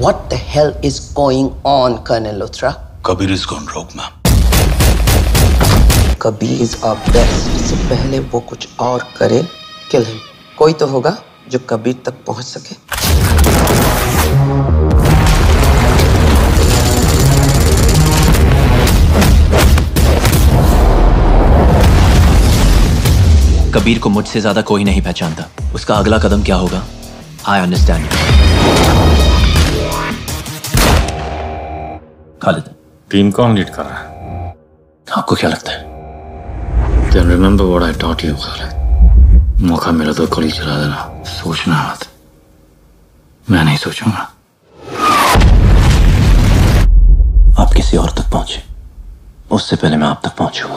What the hell is going on, Colonel Luthra? Kabir is gone rogue, ma'am. Kabir is our best. इससे पहले वो कुछ और करे, kill him. कोई तो होगा जो कबीर तक पहुंच सके। कबीर को मुझसे ज्यादा कोई नहीं पहचानता। उसका अगला कदम क्या होगा? I understand you. Khalid, team कौन लीड कर रहा है? आपको क्या लगता है? Then remember what I taught you, Khalid. मौका मिला तो गोली चला देना। सोचना मत। मैं नहीं सोचूंगा। आप किसी और तक पहुंचे, उससे पहले मैं आप तक पहुंचूंगा।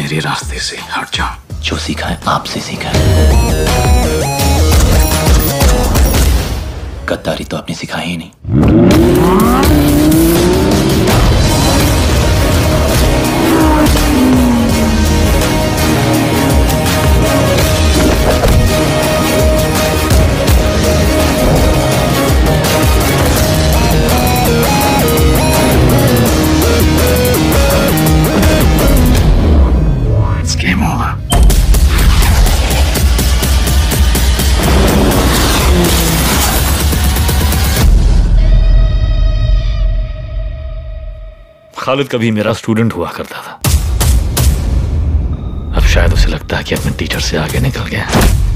मेरे रास्ते से हट जाओ। जो सीखा है आपसे सीखा है। गद्दारी तो आपने सिखाई ही नहीं। It's game over. खालिद कभी मेरा स्टूडेंट हुआ करता था। अब शायद उसे लगता है कि अब मैं टीचर से आगे निकल गया।